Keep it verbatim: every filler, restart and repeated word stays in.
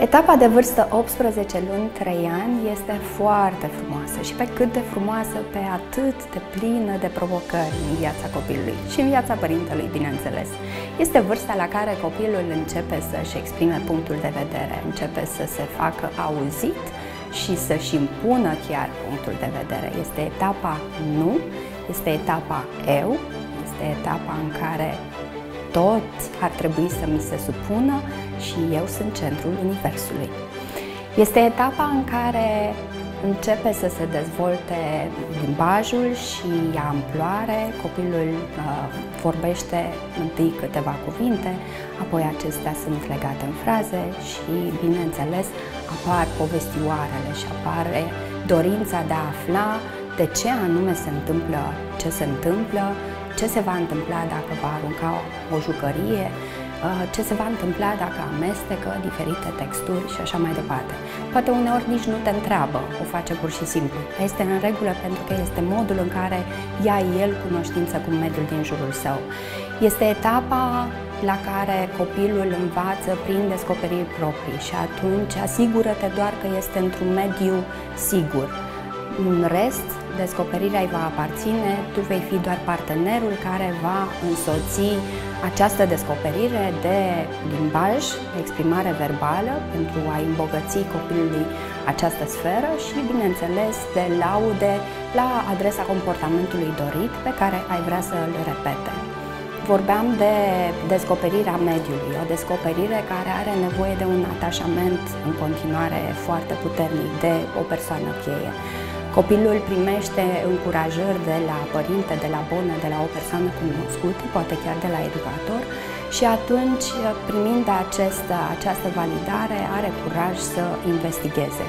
Etapa de vârstă optsprezece luni, trei ani este foarte frumoasă și pe cât de frumoasă, pe atât de plină de provocări în viața copilului și în viața părintelui, bineînțeles. Este vârsta la care copilul începe să-și exprime punctul de vedere, începe să se facă auzit și să-și impună chiar punctul de vedere. Este etapa nu, este etapa eu, este etapa în care toți ar trebui să mi se supună și eu sunt centrul universului. Este etapa în care începe să se dezvolte limbajul și ia amploare. Copilul uh, vorbește întâi câteva cuvinte, apoi acestea sunt legate în fraze și, bineînțeles, apar povestioarele și apare dorința de a afla de ce anume se întâmplă, ce se întâmplă, ce se va întâmpla dacă va arunca o jucărie, ce se va întâmpla dacă amestecă diferite texturi și așa mai departe. Poate uneori nici nu te întreabă, o face pur și simplu. Este în regulă pentru că este modul în care ia el cunoștință cu mediul din jurul său. Este etapa la care copilul învață prin descoperiri proprii și atunci asigură-te doar că este într-un mediu sigur. În rest, descoperirea îi va aparține, tu vei fi doar partenerul care va însoți această descoperire de limbaj, exprimare verbală, pentru a îmbogăți copilului această sferă și, bineînțeles, de laude la adresa comportamentului dorit pe care ai vrea să îl repete. Vorbeam de descoperirea mediului, o descoperire care are nevoie de un atașament în continuare foarte puternic de o persoană cheie. Copilul primește încurajări de la părinte, de la bonă, de la o persoană cunoscută, poate chiar de la educator, și atunci, primind această, această validare, are curaj să investigheze.